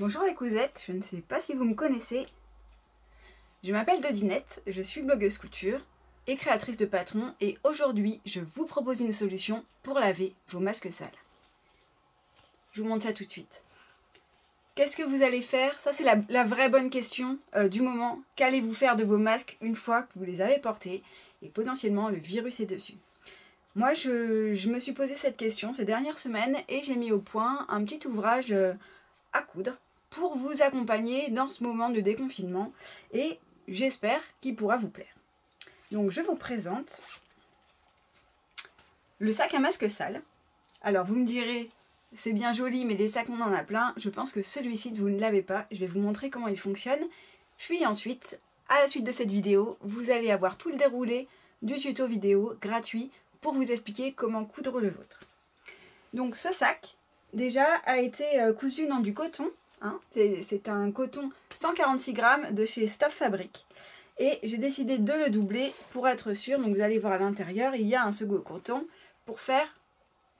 Bonjour les cousettes, je ne sais pas si vous me connaissez. Je m'appelle Dodynette, je suis blogueuse couture et créatrice de patrons et aujourd'hui je vous propose une solution pour laver vos masques sales. Je vous montre ça tout de suite. Qu'est-ce que vous allez faire? Ça c'est la vraie bonne question du moment. Qu'allez-vous faire de vos masques une fois que vous les avez portés et potentiellement le virus est dessus? Moi je me suis posé cette question ces dernières semaines et j'ai mis au point un petit ouvrage à coudre pour vous accompagner dans ce moment de déconfinement et j'espère qu'il pourra vous plaire. Donc je vous présente le sac à masque sale. Alors vous me direz, c'est bien joli mais des sacs on en a plein, je pense que celui-ci vous ne l'avez pas, je vais vous montrer comment il fonctionne. Puis ensuite, à la suite de cette vidéo, vous allez avoir tout le déroulé du tuto vidéo gratuit pour vous expliquer comment coudre le vôtre. Donc ce sac déjà a été cousu dans du coton. Hein, c'est un coton 146 grammes de chez Stof Fabrics. Et j'ai décidé de le doubler pour être sûr. Donc vous allez voir à l'intérieur, il y a un second coton pour faire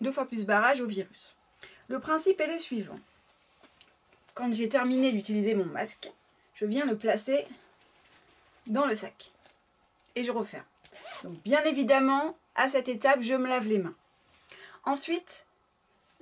2 fois plus barrage au virus. Le principe est le suivant. Quand j'ai terminé d'utiliser mon masque, je viens le placer dans le sac. Et je referme. Donc bien évidemment, à cette étape, je me lave les mains. Ensuite,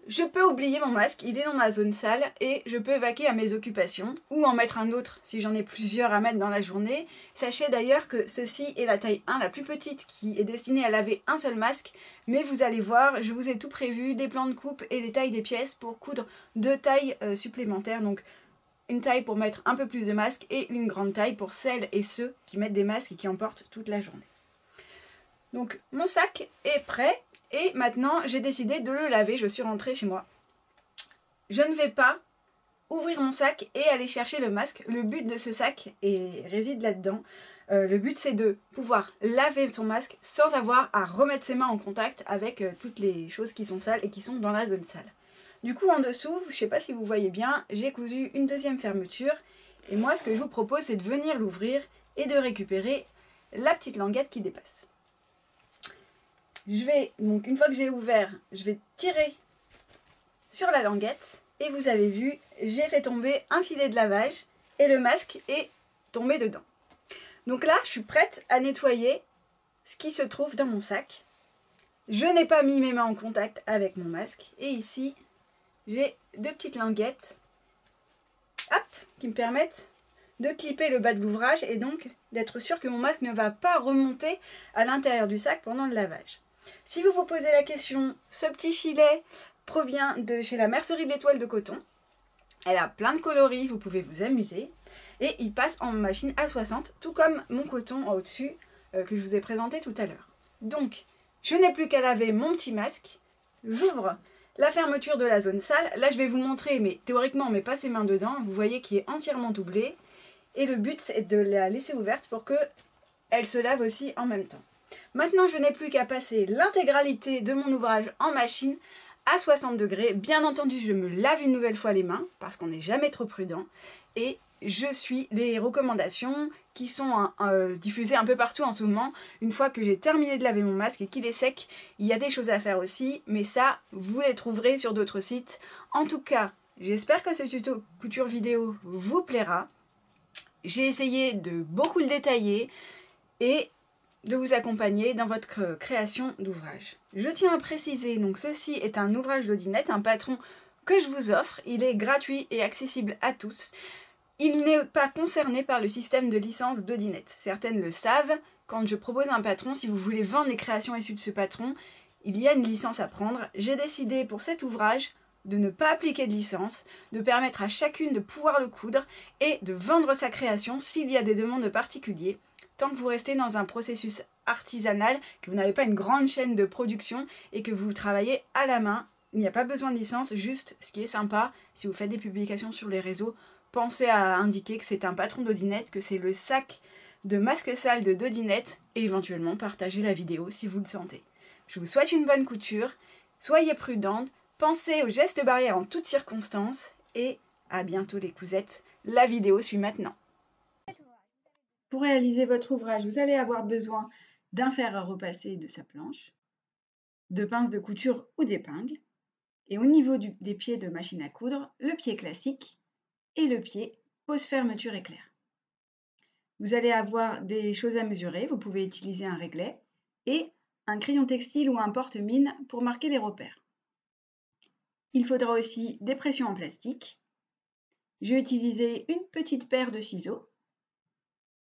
je peux oublier mon masque, il est dans ma zone sale et je peux vaquer à mes occupations ou en mettre un autre si j'en ai plusieurs à mettre dans la journée. Sachez d'ailleurs que ceci est la taille 1, la plus petite, qui est destinée à laver un seul masque. Mais vous allez voir, je vous ai tout prévu, des plans de coupe et des tailles des pièces pour coudre 2 tailles supplémentaires. Donc une taille pour mettre un peu plus de masques et une grande taille pour celles et ceux qui mettent des masques et qui en portent toute la journée. Donc mon sac est prêt. Et maintenant, j'ai décidé de le laver. Je suis rentrée chez moi. Je ne vais pas ouvrir mon sac et aller chercher le masque. Le but de ce sac réside là-dedans. Le but, c'est de pouvoir laver son masque sans avoir à remettre ses mains en contact avec toutes les choses qui sont sales et qui sont dans la zone sale. Du coup, en dessous, je ne sais pas si vous voyez bien, j'ai cousu une 2e fermeture. Et moi, ce que je vous propose, c'est de venir l'ouvrir et de récupérer la petite languette qui dépasse. Je vais, donc une fois que j'ai ouvert, je vais tirer sur la languette et vous avez vu, j'ai fait tomber un filet de lavage et le masque est tombé dedans. Donc là, je suis prête à nettoyer ce qui se trouve dans mon sac. Je n'ai pas mis mes mains en contact avec mon masque et ici, j'ai 2 petites languettes, hop, qui me permettent de clipper le bas de l'ouvrage et donc d'être sûr que mon masque ne va pas remonter à l'intérieur du sac pendant le lavage. Si vous vous posez la question, ce petit filet provient de chez La Mercerie de l'étoile de coton. Elle a plein de coloris, vous pouvez vous amuser. Et il passe en machine à 60, tout comme mon coton au-dessus que je vous ai présenté tout à l'heure. Donc, je n'ai plus qu'à laver mon petit masque. J'ouvre la fermeture de la zone sale. Là, je vais vous montrer, mais théoriquement, on ne met pas ses mains dedans. Vous voyez qu'il est entièrement doublé. Et le but, c'est de la laisser ouverte pour qu'elle se lave aussi en même temps. Maintenant, je n'ai plus qu'à passer l'intégralité de mon ouvrage en machine à 60 degrés. Bien entendu, je me lave une nouvelle fois les mains parce qu'on n'est jamais trop prudent. Et je suis les recommandations qui sont diffusées un peu partout en ce moment. Une fois que j'ai terminé de laver mon masque et qu'il est sec, il y a des choses à faire aussi. Mais ça, vous les trouverez sur d'autres sites. En tout cas, j'espère que ce tuto couture vidéo vous plaira. J'ai essayé de beaucoup le détailler et de vous accompagner dans votre création d'ouvrage. Je tiens à préciser, donc ceci est un ouvrage Dodynette, un patron que je vous offre. Il est gratuit et accessible à tous. Il n'est pas concerné par le système de licence Dodynette. Certaines le savent, quand je propose un patron, si vous voulez vendre les créations issues de ce patron, il y a une licence à prendre. J'ai décidé pour cet ouvrage de ne pas appliquer de licence, de permettre à chacune de pouvoir le coudre et de vendre sa création s'il y a des demandes de particuliers, tant que vous restez dans un processus artisanal, que vous n'avez pas une grande chaîne de production et que vous travaillez à la main. Il n'y a pas besoin de licence, juste ce qui est sympa, si vous faites des publications sur les réseaux, pensez à indiquer que c'est un patron Dodynette, que c'est le sac de masque sale de Dodynette et éventuellement partagez la vidéo si vous le sentez. Je vous souhaite une bonne couture, soyez prudentes, pensez aux gestes barrières en toutes circonstances et à bientôt les cousettes. La vidéo suit maintenant. Pour réaliser votre ouvrage, vous allez avoir besoin d'un fer à repasser et de sa planche, de pinces de couture ou d'épingles, et au niveau des pieds de machine à coudre, le pied classique et le pied, pose fermeture éclair. Vous allez avoir des choses à mesurer, vous pouvez utiliser un réglet et un crayon textile ou un porte-mine pour marquer les repères. Il faudra aussi des pressions en plastique. J'ai utilisé une petite paire de ciseaux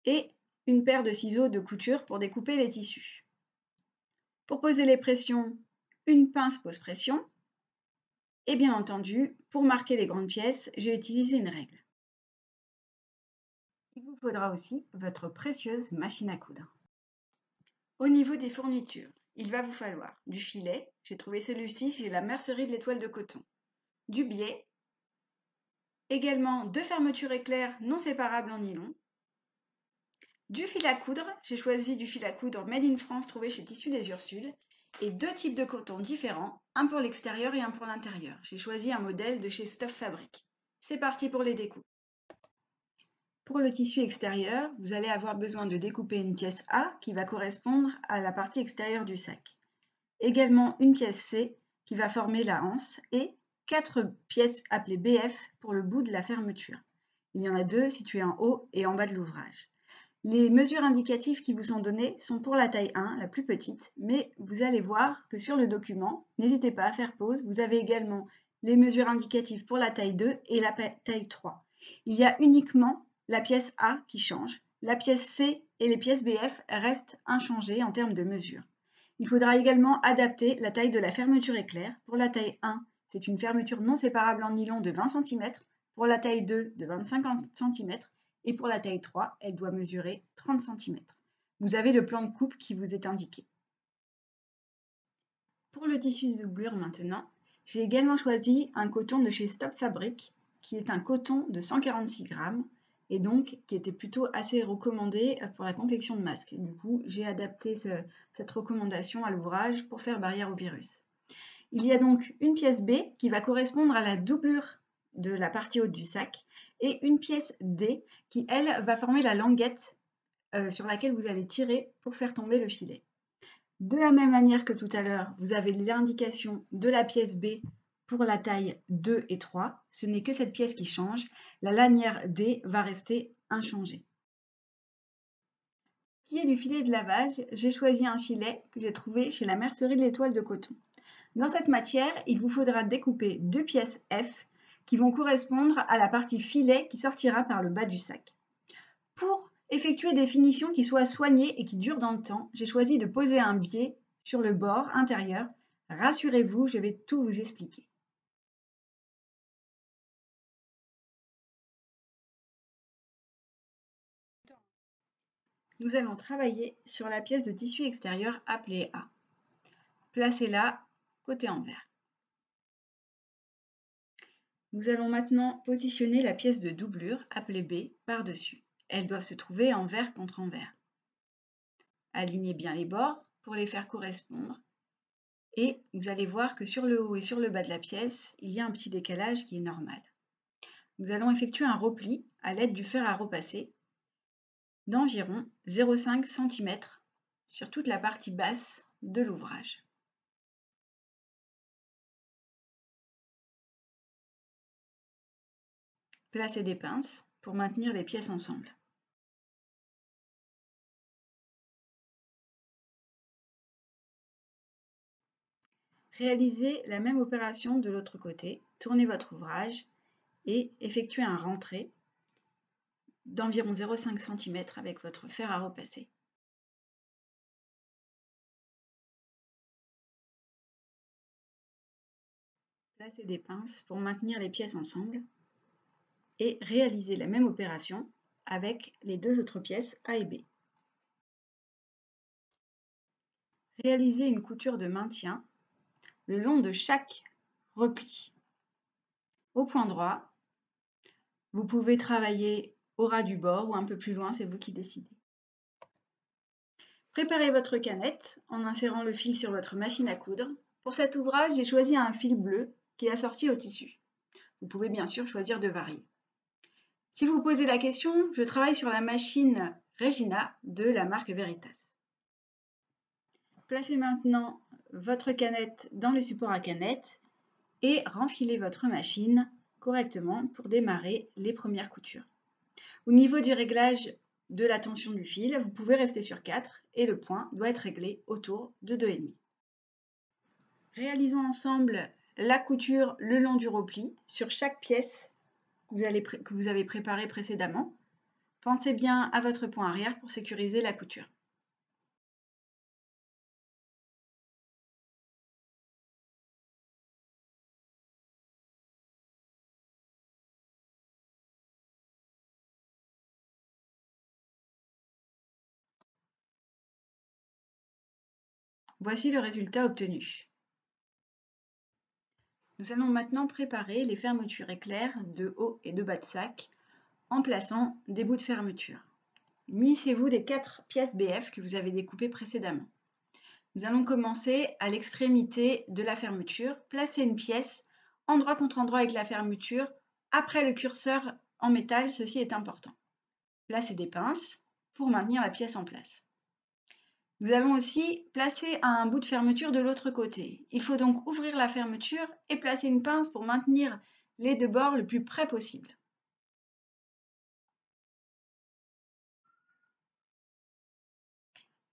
et une paire de ciseaux de couture pour découper les tissus. Pour poser les pressions, une pince pose pression. Et bien entendu, pour marquer les grandes pièces, j'ai utilisé une règle. Il vous faudra aussi votre précieuse machine à coudre. Au niveau des fournitures, il va vous falloir du filet, j'ai trouvé celui-ci chez la Mercerie de l'étoile de coton, du biais, également deux fermetures éclair non séparables en nylon, du fil à coudre, j'ai choisi du fil à coudre Made in France trouvé chez Tissus des Ursules, et deux types de coton différents, un pour l'extérieur et un pour l'intérieur. J'ai choisi un modèle de chez Stof Fabrics. C'est parti pour les découpes. Pour le tissu extérieur, vous allez avoir besoin de découper une pièce A qui va correspondre à la partie extérieure du sac. Également une pièce C qui va former la anse et 4 pièces appelées BF pour le bout de la fermeture. Il y en a 2 situées en haut et en bas de l'ouvrage. Les mesures indicatives qui vous sont données sont pour la taille 1, la plus petite, mais vous allez voir que sur le document, n'hésitez pas à faire pause, vous avez également les mesures indicatives pour la taille 2 et la taille 3. Il y a uniquement la pièce A qui change, la pièce C et les pièces BF restent inchangées en termes de mesures. Il faudra également adapter la taille de la fermeture éclair. Pour la taille 1, c'est une fermeture non séparable en nylon de 20 cm, pour la taille 2 de 25 cm, et pour la taille 3, elle doit mesurer 30 cm. Vous avez le plan de coupe qui vous est indiqué. Pour le tissu de doublure maintenant, j'ai également choisi un coton de chez Stof Fabrics, qui est un coton de 146 grammes, et donc qui était plutôt assez recommandé pour la confection de masques. Du coup, j'ai adapté cette recommandation à l'ouvrage pour faire barrière au virus. Il y a donc une pièce B qui va correspondre à la doublure de la partie haute du sac, et une pièce D qui, elle, va former la languette sur laquelle vous allez tirer pour faire tomber le filet. De la même manière que tout à l'heure, vous avez l'indication de la pièce B pour la taille 2 et 3. Ce n'est que cette pièce qui change. La lanière D va rester inchangée. Pour ce qui est du filet de lavage, j'ai choisi un filet que j'ai trouvé chez la Mercerie de l'étoile de coton. Dans cette matière, il vous faudra découper deux pièces F qui vont correspondre à la partie filet qui sortira par le bas du sac. Pour effectuer des finitions qui soient soignées et qui durent dans le temps, j'ai choisi de poser un biais sur le bord intérieur. Rassurez-vous, je vais tout vous expliquer. Nous allons travailler sur la pièce de tissu extérieur appelée A. Placez-la côté envers. Nous allons maintenant positionner la pièce de doublure, appelée B, par-dessus. Elles doivent se trouver envers contre envers. Alignez bien les bords pour les faire correspondre. Et vous allez voir que sur le haut et sur le bas de la pièce, il y a un petit décalage qui est normal. Nous allons effectuer un repli à l'aide du fer à repasser d'environ 0,5 cm sur toute la partie basse de l'ouvrage. Placez des pinces pour maintenir les pièces ensemble. Réalisez la même opération de l'autre côté, tournez votre ouvrage et effectuez un rentré d'environ 0,5 cm avec votre fer à repasser. Placez des pinces pour maintenir les pièces ensemble. Et réaliser la même opération avec les deux autres pièces A et B. Réalisez une couture de maintien le long de chaque repli. Au point droit, vous pouvez travailler au ras du bord ou un peu plus loin, c'est vous qui décidez. Préparez votre canette en insérant le fil sur votre machine à coudre. Pour cet ouvrage, j'ai choisi un fil bleu qui est assorti au tissu. Vous pouvez bien sûr choisir de varier. Si vous posez la question, je travaille sur la machine Regina de la marque Veritas. Placez maintenant votre canette dans le support à canette et renfilez votre machine correctement pour démarrer les premières coutures. Au niveau du réglage de la tension du fil, vous pouvez rester sur 4 et le point doit être réglé autour de 2,5. Réalisons ensemble la couture le long du repli sur chaque pièce que vous avez préparée précédemment. Pensez bien à votre point arrière pour sécuriser la couture. Voici le résultat obtenu. Nous allons maintenant préparer les fermetures éclairs de haut et de bas de sac en plaçant des bouts de fermeture. Munissez-vous des 4 pièces BF que vous avez découpées précédemment. Nous allons commencer à l'extrémité de la fermeture. Placez une pièce endroit contre endroit avec la fermeture après le curseur en métal, ceci est important. Placez des pinces pour maintenir la pièce en place. Nous allons aussi placer un bout de fermeture de l'autre côté. Il faut donc ouvrir la fermeture et placer une pince pour maintenir les deux bords le plus près possible.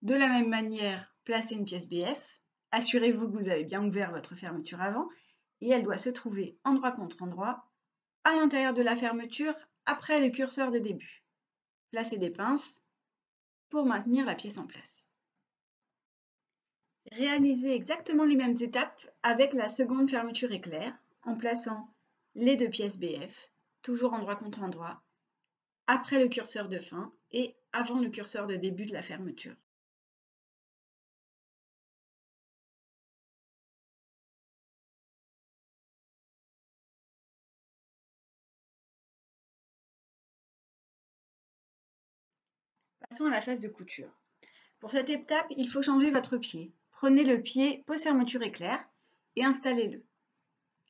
De la même manière, placez une pièce BF. Assurez-vous que vous avez bien ouvert votre fermeture avant et elle doit se trouver endroit contre endroit à l'intérieur de la fermeture après le curseur de début. Placez des pinces pour maintenir la pièce en place. Réalisez exactement les mêmes étapes avec la seconde fermeture éclair en plaçant les 2 pièces BF, toujours endroit contre endroit, après le curseur de fin et avant le curseur de début de la fermeture. Passons à la phase de couture. Pour cette étape, il faut changer votre pied. Prenez le pied pose fermeture éclair et installez-le.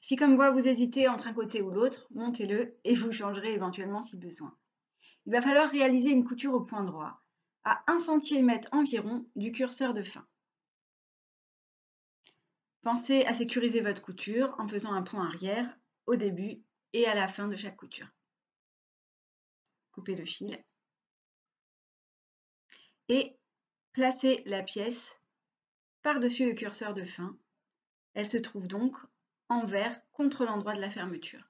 Si comme moi vous hésitez entre un côté ou l'autre, montez-le et vous changerez éventuellement si besoin. Il va falloir réaliser une couture au point droit, à 1 cm environ du curseur de fin. Pensez à sécuriser votre couture en faisant un point arrière au début et à la fin de chaque couture. Coupez le fil et placez la pièce par-dessus le curseur de fin. Elle se trouve donc envers contre l'endroit de la fermeture.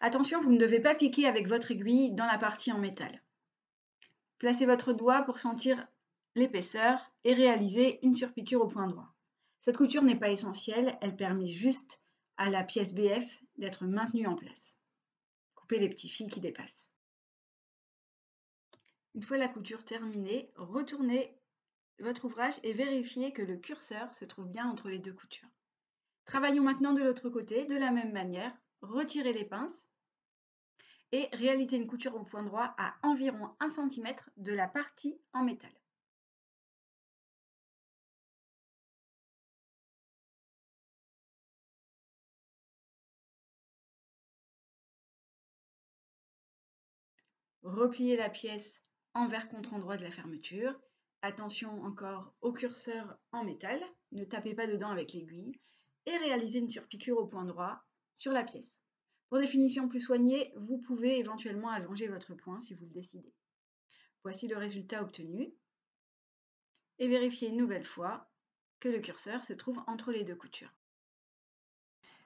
Attention, vous ne devez pas piquer avec votre aiguille dans la partie en métal. Placez votre doigt pour sentir l'épaisseur et réalisez une surpiqûre au point droit. Cette couture n'est pas essentielle, elle permet juste à la pièce BF d'être maintenue en place. Coupez les petits fils qui dépassent. Une fois la couture terminée, retournez votre ouvrage et vérifiez que le curseur se trouve bien entre les 2 coutures. Travaillons maintenant de l'autre côté, de la même manière, retirez les pinces et réalisez une couture au point droit à environ 1 cm de la partie en métal. Repliez la pièce envers contre endroit de la fermeture. Attention encore au curseur en métal, ne tapez pas dedans avec l'aiguille et réalisez une surpiqûre au point droit sur la pièce. Pour des finitions plus soignées, vous pouvez éventuellement allonger votre point si vous le décidez. Voici le résultat obtenu et vérifiez une nouvelle fois que le curseur se trouve entre les 2 coutures.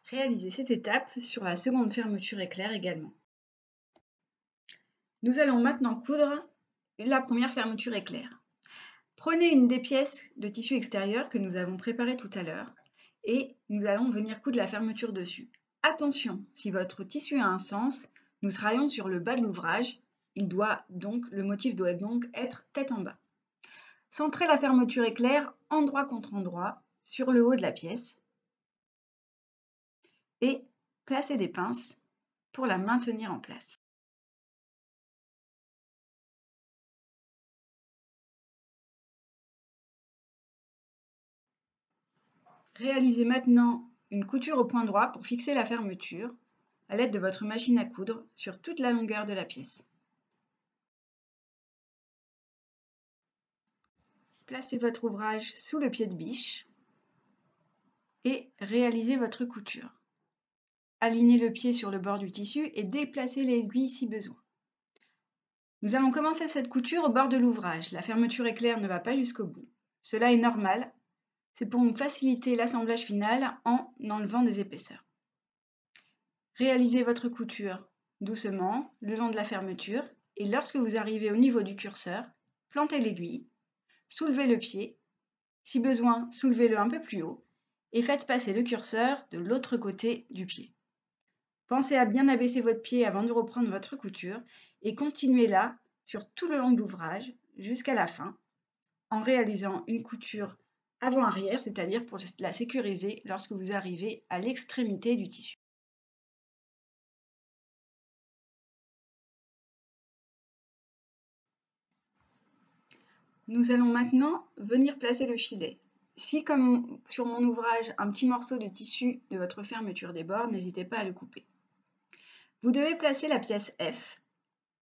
Réalisez cette étape sur la seconde fermeture éclair également. Nous allons maintenant coudre la première fermeture éclair. Prenez une des pièces de tissu extérieur que nous avons préparée tout à l'heure et nous allons venir coudre la fermeture dessus. Attention, si votre tissu a un sens, nous travaillons sur le bas de l'ouvrage, le motif doit donc être tête en bas. Centrez la fermeture éclair endroit contre endroit sur le haut de la pièce et placez des pinces pour la maintenir en place. Réalisez maintenant une couture au point droit pour fixer la fermeture à l'aide de votre machine à coudre sur toute la longueur de la pièce. Placez votre ouvrage sous le pied de biche et réalisez votre couture. Aligner le pied sur le bord du tissu et déplacer l'aiguille si besoin. Nous allons commencer cette couture au bord de l'ouvrage. La fermeture éclair ne va pas jusqu'au bout. Cela est normal. C'est pour nous faciliter l'assemblage final en enlevant des épaisseurs. Réalisez votre couture doucement le long de la fermeture et lorsque vous arrivez au niveau du curseur, plantez l'aiguille, soulevez le pied, si besoin, soulevez-le un peu plus haut et faites passer le curseur de l'autre côté du pied. Pensez à bien abaisser votre pied avant de reprendre votre couture et continuez là sur tout le long de l'ouvrage jusqu'à la fin en réalisant une couture avant-arrière, c'est-à-dire pour la sécuriser lorsque vous arrivez à l'extrémité du tissu. Nous allons maintenant venir placer le filet. Si, comme sur mon ouvrage, un petit morceau de tissu de votre fermeture déborde, n'hésitez pas à le couper. Vous devez placer la pièce F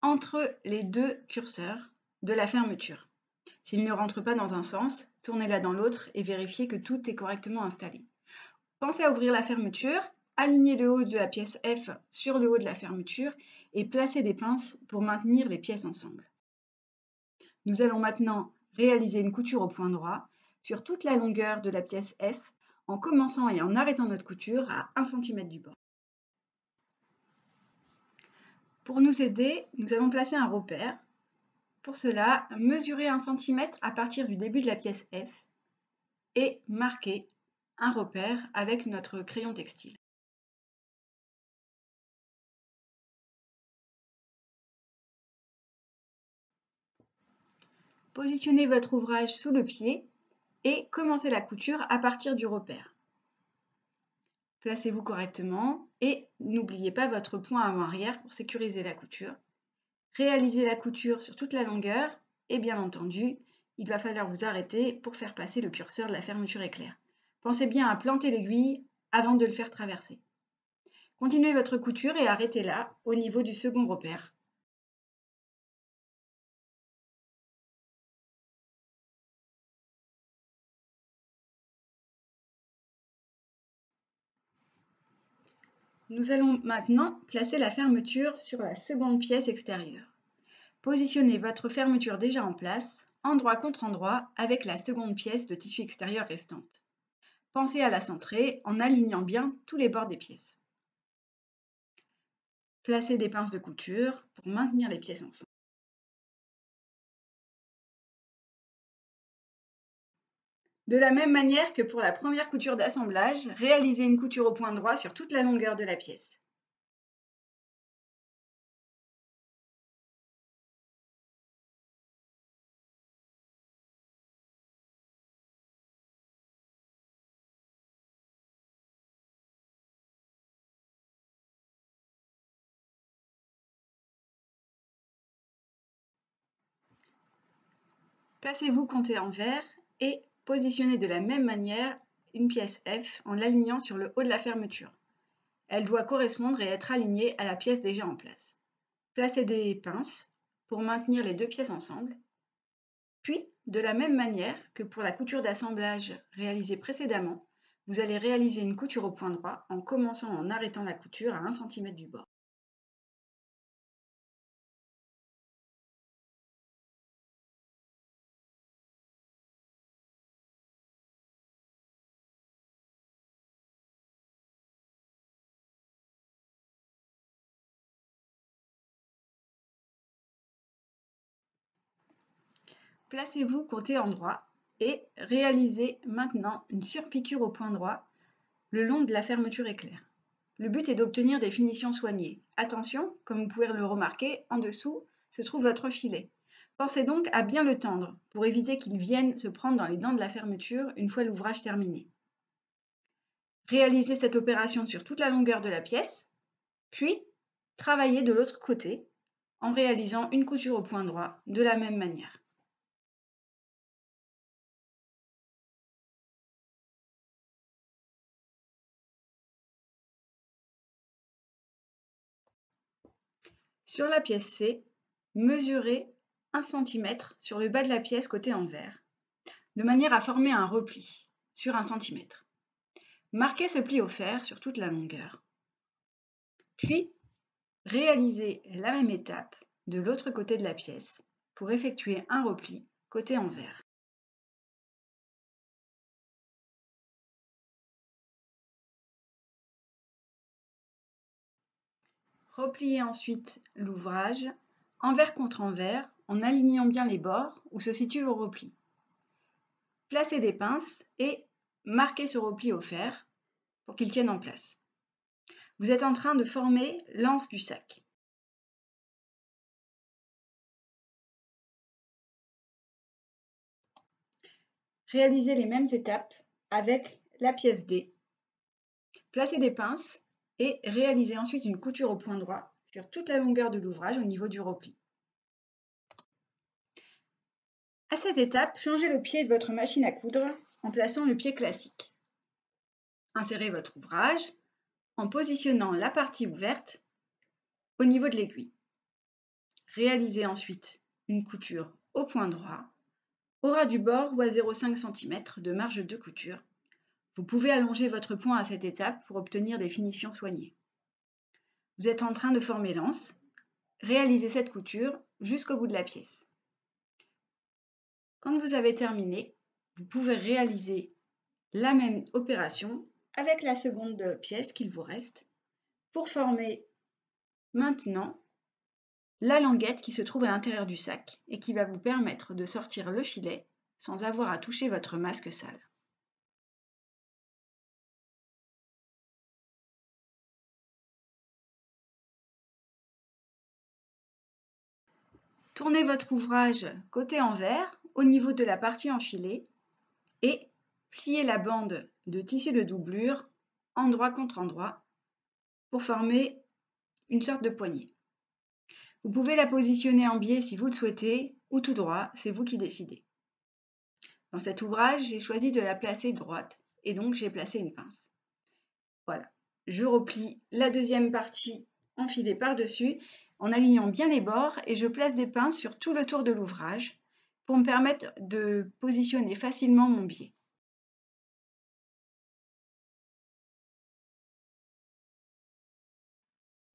entre les deux curseurs de la fermeture. S'il ne rentre pas dans un sens, tournez-la dans l'autre et vérifiez que tout est correctement installé. Pensez à ouvrir la fermeture, alignez le haut de la pièce F sur le haut de la fermeture et placez des pinces pour maintenir les pièces ensemble. Nous allons maintenant réaliser une couture au point droit sur toute la longueur de la pièce F en commençant et en arrêtant notre couture à 1 cm du bord. Pour nous aider, nous allons placer un repère. Pour cela, mesurez 1 cm à partir du début de la pièce F et marquez un repère avec notre crayon textile. Positionnez votre ouvrage sous le pied et commencez la couture à partir du repère. Placez-vous correctement et n'oubliez pas votre point avant-arrière pour sécuriser la couture. Réalisez la couture sur toute la longueur et bien entendu, il va falloir vous arrêter pour faire passer le curseur de la fermeture éclair. Pensez bien à planter l'aiguille avant de le faire traverser. Continuez votre couture et arrêtez-la au niveau du second repère. Nous allons maintenant placer la fermeture sur la seconde pièce extérieure. Positionnez votre fermeture déjà en place, endroit contre endroit, avec la seconde pièce de tissu extérieur restante. Pensez à la centrer en alignant bien tous les bords des pièces. Placez des pinces de couture pour maintenir les pièces ensemble. De la même manière que pour la première couture d'assemblage, réalisez une couture au point droit sur toute la longueur de la pièce. Placez-vous compté en vert et positionnez de la même manière une pièce F en l'alignant sur le haut de la fermeture. Elle doit correspondre et être alignée à la pièce déjà en place. Placez des pinces pour maintenir les deux pièces ensemble. Puis, de la même manière que pour la couture d'assemblage réalisée précédemment, vous allez réaliser une couture au point droit en commençant en arrêtant la couture à 1 cm du bord. Placez-vous côté droit et réalisez maintenant une surpiqûre au point droit le long de la fermeture éclair. Le but est d'obtenir des finitions soignées. Attention, comme vous pouvez le remarquer, en dessous se trouve votre filet. Pensez donc à bien le tendre pour éviter qu'il vienne se prendre dans les dents de la fermeture une fois l'ouvrage terminé. Réalisez cette opération sur toute la longueur de la pièce, puis travaillez de l'autre côté en réalisant une couture au point droit de la même manière. Sur la pièce C, mesurez 1 cm sur le bas de la pièce côté envers, de manière à former un repli sur 1 cm. Marquez ce pli au fer sur toute la longueur. Puis, réalisez la même étape de l'autre côté de la pièce pour effectuer un repli côté envers. Repliez ensuite l'ouvrage envers contre envers en alignant bien les bords où se situe vos replis. Placez des pinces et marquez ce repli au fer pour qu'il tienne en place. Vous êtes en train de former l'anse du sac. Réalisez les mêmes étapes avec la pièce D. Placez des pinces et réalisez ensuite une couture au point droit sur toute la longueur de l'ouvrage au niveau du repli. À cette étape, changez le pied de votre machine à coudre en plaçant le pied classique. Insérez votre ouvrage en positionnant la partie ouverte au niveau de l'aiguille. Réalisez ensuite une couture au point droit, au ras du bord ou à 0,5 cm de marge de couture. Vous pouvez allonger votre point à cette étape pour obtenir des finitions soignées. Vous êtes en train de former l'anse. Réalisez cette couture jusqu'au bout de la pièce. Quand vous avez terminé, vous pouvez réaliser la même opération avec la seconde pièce qu'il vous reste pour former maintenant la languette qui se trouve à l'intérieur du sac et qui va vous permettre de sortir le filet sans avoir à toucher votre masque sale. Tournez votre ouvrage côté envers au niveau de la partie enfilée et pliez la bande de tissu de doublure endroit contre endroit pour former une sorte de poignée. Vous pouvez la positionner en biais si vous le souhaitez ou tout droit, c'est vous qui décidez. Dans cet ouvrage, j'ai choisi de la placer droite et donc j'ai placé une pince. Voilà, je replie la deuxième partie enfilée par-dessus en alignant bien les bords et je place des pinces sur tout le tour de l'ouvrage pour me permettre de positionner facilement mon biais.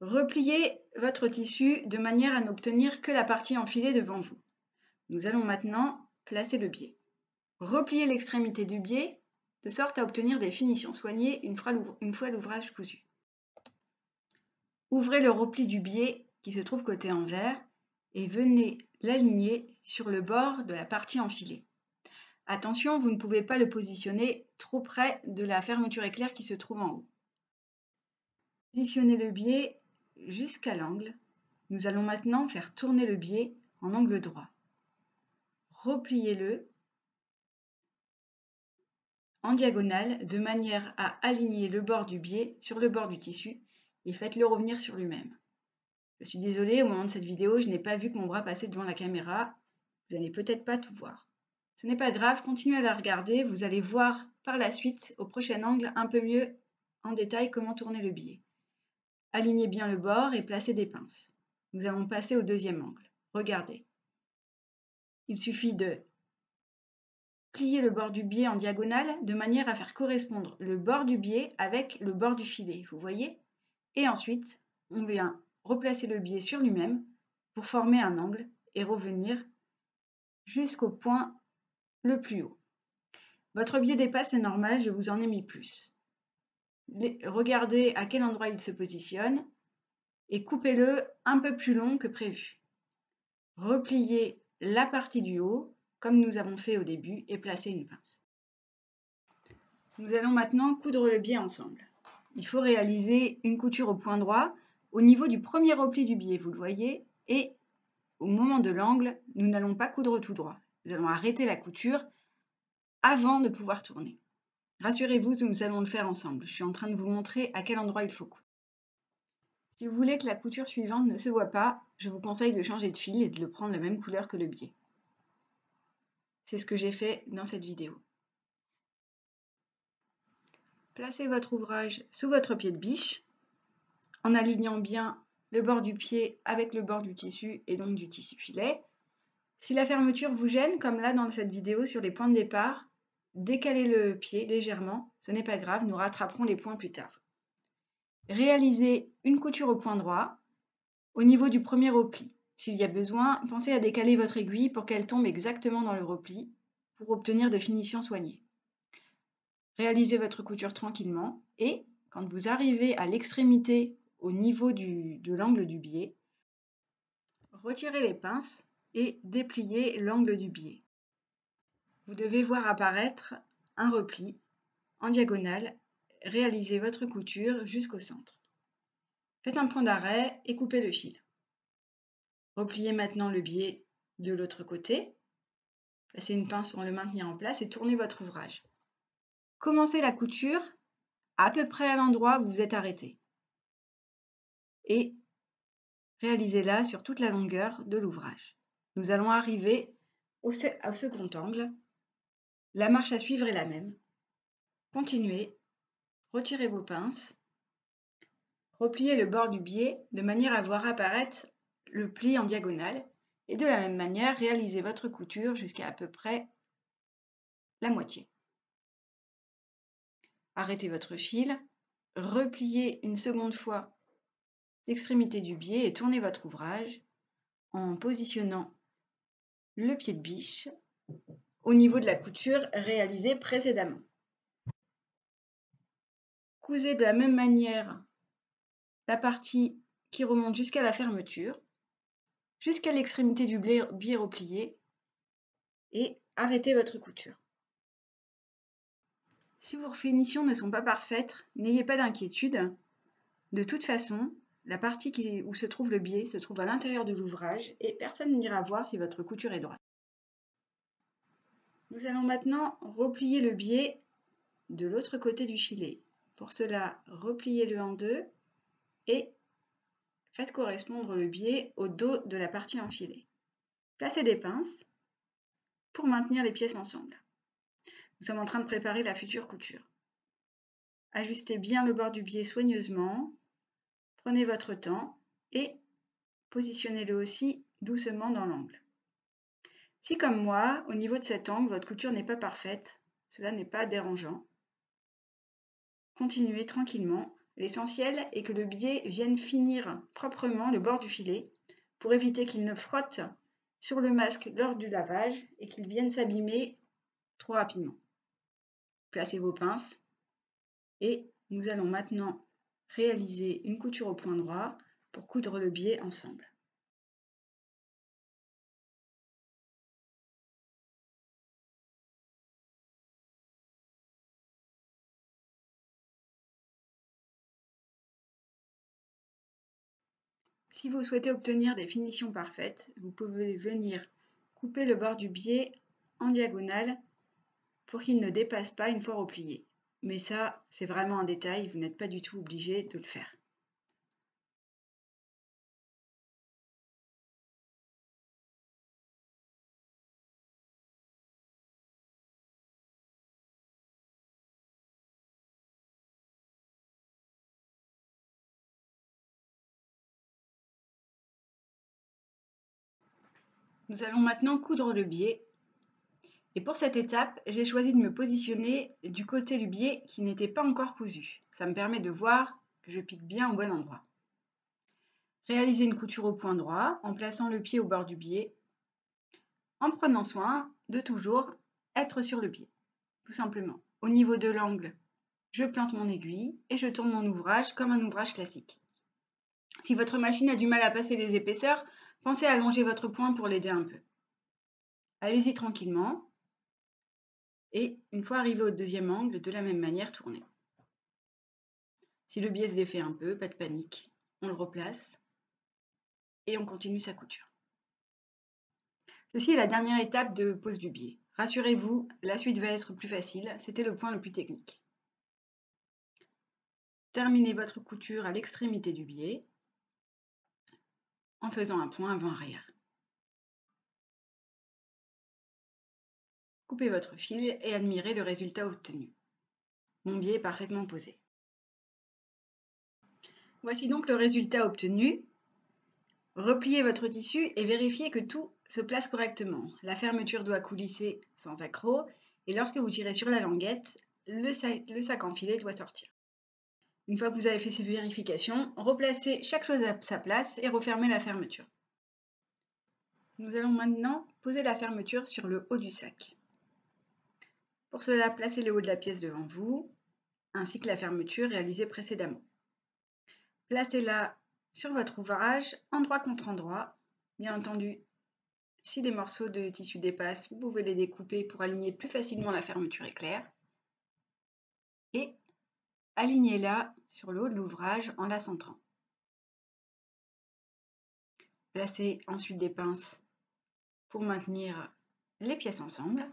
Repliez votre tissu de manière à n'obtenir que la partie enfilée devant vous. Nous allons maintenant placer le biais. Repliez l'extrémité du biais de sorte à obtenir des finitions soignées une fois l'ouvrage cousu. Ouvrez le repli du biais qui se trouve côté envers et venez l'aligner sur le bord de la partie enfilée. Attention, vous ne pouvez pas le positionner trop près de la fermeture éclair qui se trouve en haut. Positionnez le biais jusqu'à l'angle. Nous allons maintenant faire tourner le biais en angle droit. Repliez-le en diagonale de manière à aligner le bord du biais sur le bord du tissu et faites-le revenir sur lui-même. Je suis désolée, au moment de cette vidéo, je n'ai pas vu que mon bras passait devant la caméra. Vous n'allez peut-être pas tout voir. Ce n'est pas grave, continuez à la regarder. Vous allez voir par la suite, au prochain angle, un peu mieux en détail comment tourner le biais. Alignez bien le bord et placez des pinces. Nous allons passer au deuxième angle. Regardez. Il suffit de plier le bord du biais en diagonale de manière à faire correspondre le bord du biais avec le bord du filet, vous voyez? Et ensuite, on vient replacer le biais sur lui-même pour former un angle et revenir jusqu'au point le plus haut. Votre biais dépasse, c'est normal, je vous en ai mis plus. Regardez à quel endroit il se positionne et coupez-le un peu plus long que prévu. Repliez la partie du haut comme nous avons fait au début et placez une pince. Nous allons maintenant coudre le biais ensemble. Il faut réaliser une couture au point droit au niveau du premier repli du biais, vous le voyez, et au moment de l'angle, nous n'allons pas coudre tout droit. Nous allons arrêter la couture avant de pouvoir tourner. Rassurez-vous, nous allons le faire ensemble. Je suis en train de vous montrer à quel endroit il faut coudre. Si vous voulez que la couture suivante ne se voit pas, je vous conseille de changer de fil et de le prendre la même couleur que le biais. C'est ce que j'ai fait dans cette vidéo. Placez votre ouvrage sous votre pied de biche en alignant bien le bord du pied avec le bord du tissu et donc du tissu filet. Si la fermeture vous gêne, comme là dans cette vidéo sur les points de départ, décalez le pied légèrement, ce n'est pas grave, nous rattraperons les points plus tard. Réalisez une couture au point droit au niveau du premier repli. S'il y a besoin, pensez à décaler votre aiguille pour qu'elle tombe exactement dans le repli pour obtenir de finitions soignées. Réalisez votre couture tranquillement et quand vous arrivez à l'extrémité au niveau de l'angle du biais, retirez les pinces et dépliez l'angle du biais. Vous devez voir apparaître un repli en diagonale. Réalisez votre couture jusqu'au centre. Faites un point d'arrêt et coupez le fil. Repliez maintenant le biais de l'autre côté. Passez une pince pour le maintenir en place et tournez votre ouvrage. Commencez la couture à peu près à l'endroit où vous êtes arrêté. Et réalisez-la sur toute la longueur de l'ouvrage. Nous allons arriver au second angle. La marche à suivre est la même. Continuez. Retirez vos pinces, repliez le bord du biais de manière à voir apparaître le pli en diagonale et de la même manière, réalisez votre couture jusqu'à peu près la moitié. Arrêtez votre fil, repliez une seconde fois l'extrémité du biais et tournez votre ouvrage en positionnant le pied de biche au niveau de la couture réalisée précédemment. Cousez de la même manière la partie qui remonte jusqu'à la fermeture, jusqu'à l'extrémité du biais replié et arrêtez votre couture. Si vos finitions ne sont pas parfaites, n'ayez pas d'inquiétude. De toute façon, la partie où se trouve le biais se trouve à l'intérieur de l'ouvrage et personne n'ira voir si votre couture est droite. Nous allons maintenant replier le biais de l'autre côté du filet. Pour cela, repliez-le en deux et faites correspondre le biais au dos de la partie enfilée. Placez des pinces pour maintenir les pièces ensemble. Nous sommes en train de préparer la future couture. Ajustez bien le bord du biais soigneusement, prenez votre temps et positionnez-le aussi doucement dans l'angle. Si comme moi, au niveau de cet angle, votre couture n'est pas parfaite, cela n'est pas dérangeant. Continuez tranquillement, l'essentiel est que le biais vienne finir proprement le bord du filet pour éviter qu'il ne frotte sur le masque lors du lavage et qu'il vienne s'abîmer trop rapidement. Placez vos pinces et nous allons maintenant réaliser une couture au point droit pour coudre le biais ensemble. Si vous souhaitez obtenir des finitions parfaites, vous pouvez venir couper le bord du biais en diagonale pour qu'il ne dépasse pas une fois replié. Mais ça, c'est vraiment un détail, vous n'êtes pas du tout obligé de le faire. Nous allons maintenant coudre le biais. Et pour cette étape, j'ai choisi de me positionner du côté du biais qui n'était pas encore cousu. Ça me permet de voir que je pique bien au bon endroit. Réalisez une couture au point droit en plaçant le pied au bord du biais, en prenant soin de toujours être sur le biais. Tout simplement. Au niveau de l'angle, je plante mon aiguille et je tourne mon ouvrage comme un ouvrage classique. Si votre machine a du mal à passer les épaisseurs, pensez à allonger votre point pour l'aider un peu. Allez-y tranquillement. Et une fois arrivé au deuxième angle, de la même manière, tournez. Si le biais se défait un peu, pas de panique. On le replace et on continue sa couture. Ceci est la dernière étape de pose du biais. Rassurez-vous, la suite va être plus facile. C'était le point le plus technique. Terminez votre couture à l'extrémité du biais en faisant un point avant-arrière. Coupez votre fil et admirez le résultat obtenu. Mon biais est parfaitement posé. Voici donc le résultat obtenu. Repliez votre tissu et vérifiez que tout se place correctement. La fermeture doit coulisser sans accroc et lorsque vous tirez sur la languette, le sac enfilé doit sortir. Une fois que vous avez fait ces vérifications, replacez chaque chose à sa place et refermez la fermeture. Nous allons maintenant poser la fermeture sur le haut du sac. Pour cela, placez le haut de la pièce devant vous, ainsi que la fermeture réalisée précédemment. Placez-la sur votre ouvrage, endroit contre endroit. Bien entendu, si des morceaux de tissu dépassent, vous pouvez les découper pour aligner plus facilement la fermeture éclair. Et alignez-la sur le haut de l'ouvrage en la centrant. Placez ensuite des pinces pour maintenir les pièces ensemble.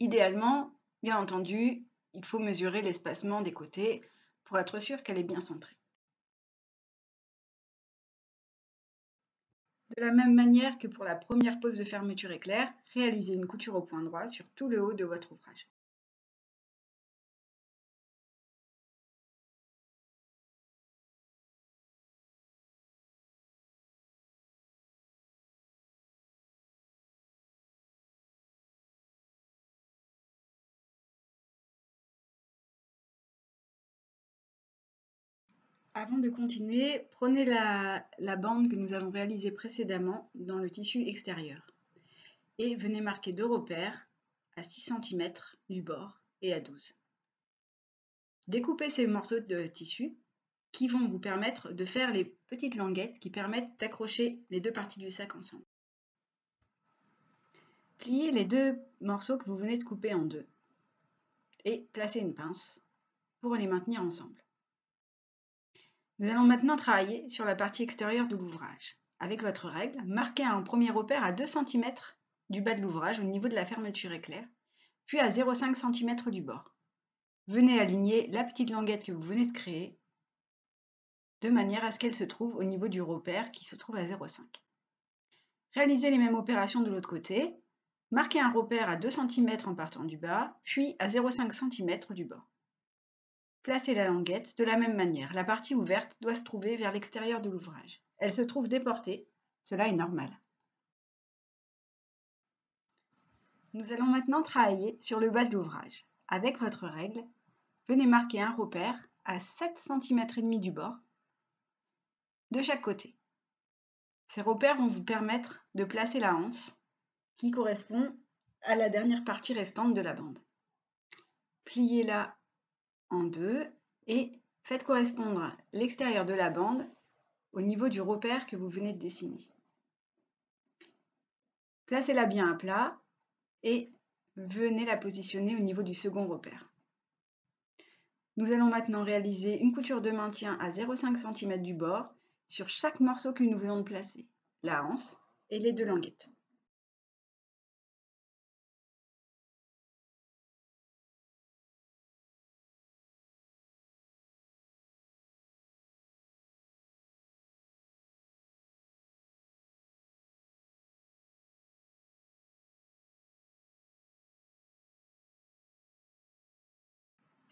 Idéalement, bien entendu, il faut mesurer l'espacement des côtés pour être sûr qu'elle est bien centrée. De la même manière que pour la première pose de fermeture éclair, réalisez une couture au point droit sur tout le haut de votre ouvrage. Avant de continuer, prenez la bande que nous avons réalisée précédemment dans le tissu extérieur et venez marquer deux repères à 6 cm du bord et à 12. Découpez ces morceaux de tissu qui vont vous permettre de faire les petites languettes qui permettent d'accrocher les deux parties du sac ensemble. Pliez les deux morceaux que vous venez de couper en deux et placez une pince pour les maintenir ensemble. Nous allons maintenant travailler sur la partie extérieure de l'ouvrage. Avec votre règle, marquez un premier repère à 2 cm du bas de l'ouvrage au niveau de la fermeture éclair, puis à 0,5 cm du bord. Venez aligner la petite languette que vous venez de créer de manière à ce qu'elle se trouve au niveau du repère qui se trouve à 0,5. Réalisez les mêmes opérations de l'autre côté. Marquez un repère à 2 cm en partant du bas, puis à 0,5 cm du bord. Placez la languette de la même manière. La partie ouverte doit se trouver vers l'extérieur de l'ouvrage. Elle se trouve déportée, cela est normal. Nous allons maintenant travailler sur le bas de l'ouvrage. Avec votre règle, venez marquer un repère à 7,5 cm du bord de chaque côté. Ces repères vont vous permettre de placer la anse qui correspond à la dernière partie restante de la bande. Pliez-la en deux et faites correspondre l'extérieur de la bande au niveau du repère que vous venez de dessiner. Placez-la bien à plat et venez la positionner au niveau du second repère. Nous allons maintenant réaliser une couture de maintien à 0,5 cm du bord sur chaque morceau que nous venons de placer, la anse et les deux languettes.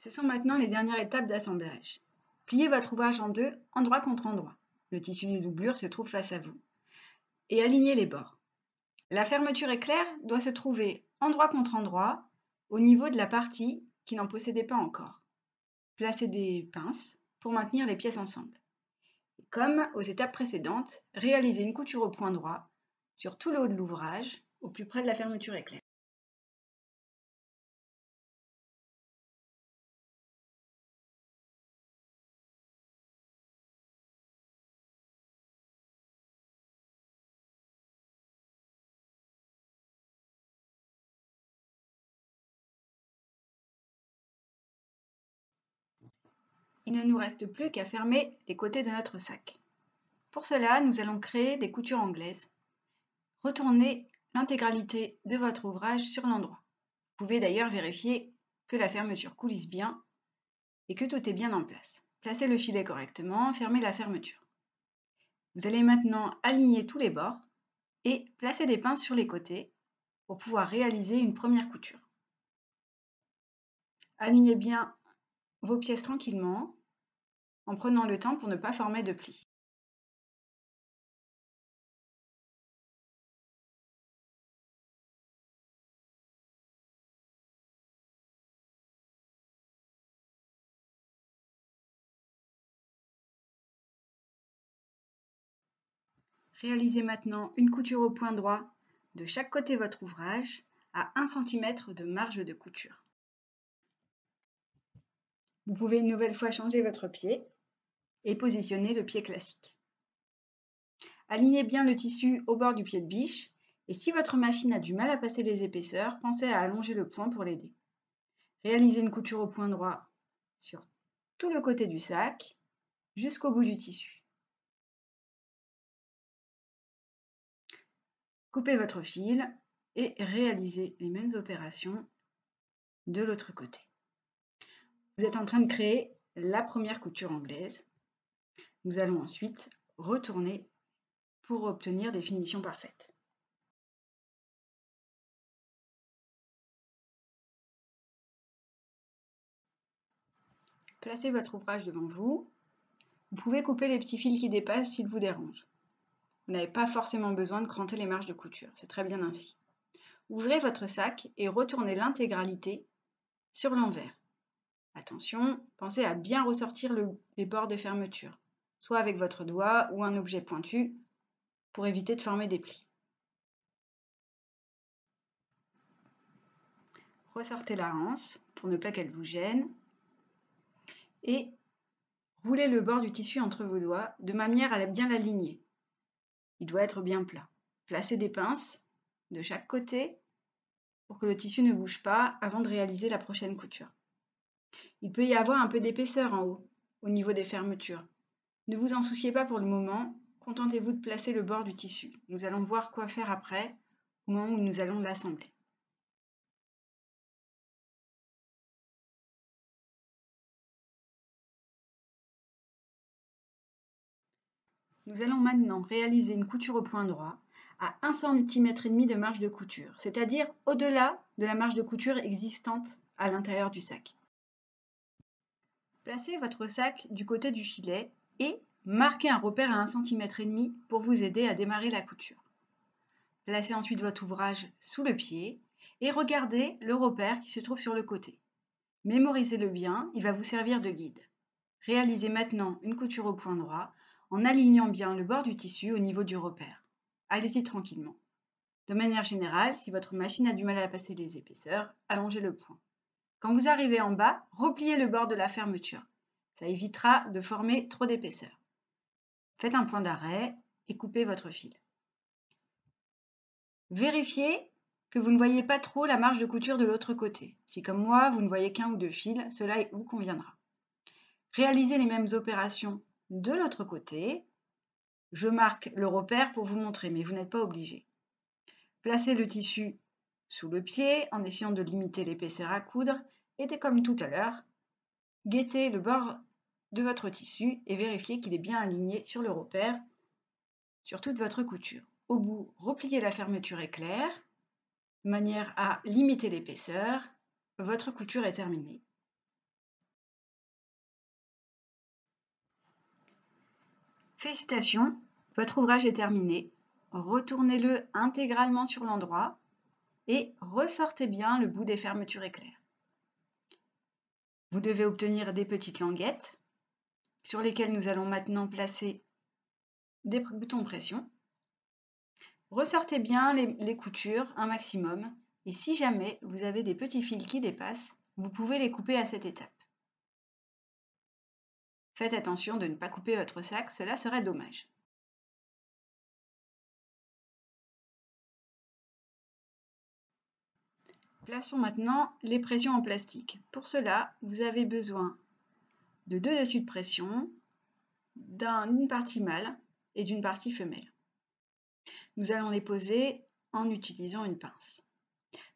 Ce sont maintenant les dernières étapes d'assemblage. Pliez votre ouvrage en deux, endroit contre endroit. Le tissu de doublure se trouve face à vous. Et alignez les bords. La fermeture éclair doit se trouver endroit contre endroit au niveau de la partie qui n'en possédait pas encore. Placez des pinces pour maintenir les pièces ensemble. Et comme aux étapes précédentes, réalisez une couture au point droit sur tout le haut de l'ouvrage, au plus près de la fermeture éclair. Il ne nous reste plus qu'à fermer les côtés de notre sac. Pour cela, nous allons créer des coutures anglaises. Retournez l'intégralité de votre ouvrage sur l'endroit. Vous pouvez d'ailleurs vérifier que la fermeture coulisse bien et que tout est bien en place. Placez le filet correctement, fermez la fermeture. Vous allez maintenant aligner tous les bords et placer des pinces sur les côtés pour pouvoir réaliser une première couture. Alignez bien vos pièces tranquillement en prenant le temps pour ne pas former de plis. Réalisez maintenant une couture au point droit de chaque côté de votre ouvrage à 1 cm de marge de couture. Vous pouvez une nouvelle fois changer votre pied et positionner le pied classique. Alignez bien le tissu au bord du pied de biche et si votre machine a du mal à passer les épaisseurs, pensez à allonger le point pour l'aider. Réalisez une couture au point droit sur tout le côté du sac jusqu'au bout du tissu. Coupez votre fil et réalisez les mêmes opérations de l'autre côté. Vous êtes en train de créer la première couture anglaise. Nous allons ensuite retourner pour obtenir des finitions parfaites. Placez votre ouvrage devant vous. Vous pouvez couper les petits fils qui dépassent s'ils vous dérangent. Vous n'avez pas forcément besoin de cranter les marges de couture, c'est très bien ainsi. Ouvrez votre sac et retournez l'intégralité sur l'envers. Attention, pensez à bien ressortir les bords de fermeture, soit avec votre doigt ou un objet pointu pour éviter de former des plis. Ressortez la rance pour ne pas qu'elle vous gêne et roulez le bord du tissu entre vos doigts de manière à bien l'aligner. Il doit être bien plat. Placez des pinces de chaque côté pour que le tissu ne bouge pas avant de réaliser la prochaine couture. Il peut y avoir un peu d'épaisseur en haut, au niveau des fermetures. Ne vous en souciez pas pour le moment, contentez-vous de placer le bord du tissu. Nous allons voir quoi faire après, au moment où nous allons l'assembler. Nous allons maintenant réaliser une couture au point droit à 1,5 cm de marge de couture, c'est-à-dire au-delà de la marge de couture existante à l'intérieur du sac. Placez votre sac du côté du filet et marquez un repère à 1,5 cm pour vous aider à démarrer la couture. Placez ensuite votre ouvrage sous le pied et regardez le repère qui se trouve sur le côté. Mémorisez-le bien, il va vous servir de guide. Réalisez maintenant une couture au point droit en alignant bien le bord du tissu au niveau du repère. Allez-y tranquillement. De manière générale, si votre machine a du mal à passer les épaisseurs, allongez le point. Quand vous arrivez en bas, repliez le bord de la fermeture. Ça évitera de former trop d'épaisseur. Faites un point d'arrêt et coupez votre fil. Vérifiez que vous ne voyez pas trop la marge de couture de l'autre côté. Si comme moi, vous ne voyez qu'1 ou 2 fils, cela vous conviendra. Réalisez les mêmes opérations de l'autre côté. Je marque le repère pour vous montrer, mais vous n'êtes pas obligé. Placez le tissu sous le pied en essayant de limiter l'épaisseur à coudre et comme tout à l'heure, guettez le bord de votre tissu et vérifiez qu'il est bien aligné sur le repère sur toute votre couture. Au bout, repliez la fermeture éclair de manière à limiter l'épaisseur. Votre couture est terminée. Félicitations, votre ouvrage est terminé. Retournez-le intégralement sur l'endroit et ressortez bien le bout des fermetures éclair. Vous devez obtenir des petites languettes sur lesquelles nous allons maintenant placer des boutons pression. Ressortez bien les coutures un maximum et si jamais vous avez des petits fils qui dépassent, vous pouvez les couper à cette étape. Faites attention de ne pas couper votre sac, cela serait dommage. Plaçons maintenant les pressions en plastique. Pour cela, vous avez besoin de 2 dessus de pression, d'une partie mâle et d'une partie femelle. Nous allons les poser en utilisant une pince.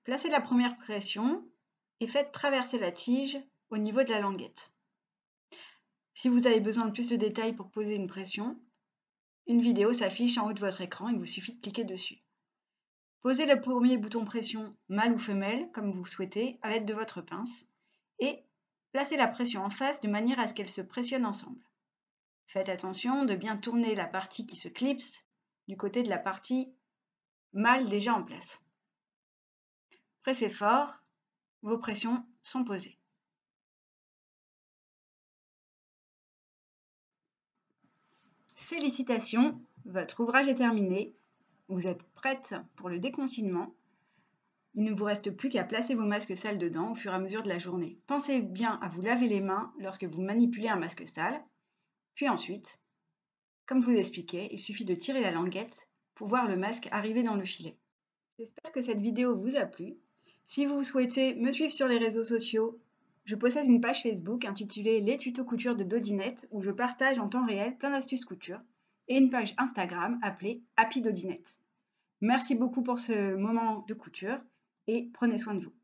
Placez la première pression et faites traverser la tige au niveau de la languette. Si vous avez besoin de plus de détails pour poser une pression, une vidéo s'affiche en haut de votre écran, il vous suffit de cliquer dessus. Posez le premier bouton pression mâle ou femelle, comme vous souhaitez, à l'aide de votre pince et placez la pression en face de manière à ce qu'elles se pressionnent ensemble. Faites attention de bien tourner la partie qui se clipse du côté de la partie mâle déjà en place. Pressez fort, vos pressions sont posées. Félicitations, Votre ouvrage est terminé, vous êtes prête pour le déconfinement. Il ne vous reste plus qu'à placer vos masques sales dedans au fur et à mesure de la journée. Pensez bien à vous laver les mains lorsque vous manipulez un masque sale. Puis ensuite, comme je vous expliquais, il suffit de tirer la languette pour voir le masque arriver dans le filet. J'espère que cette vidéo vous a plu. Si vous souhaitez me suivre sur les réseaux sociaux, je possède une page Facebook intitulée Les tutos couture de Dodynette où je partage en temps réel plein d'astuces couture et une page Instagram appelée Happy Dodynette. Merci beaucoup pour ce moment de couture et prenez soin de vous.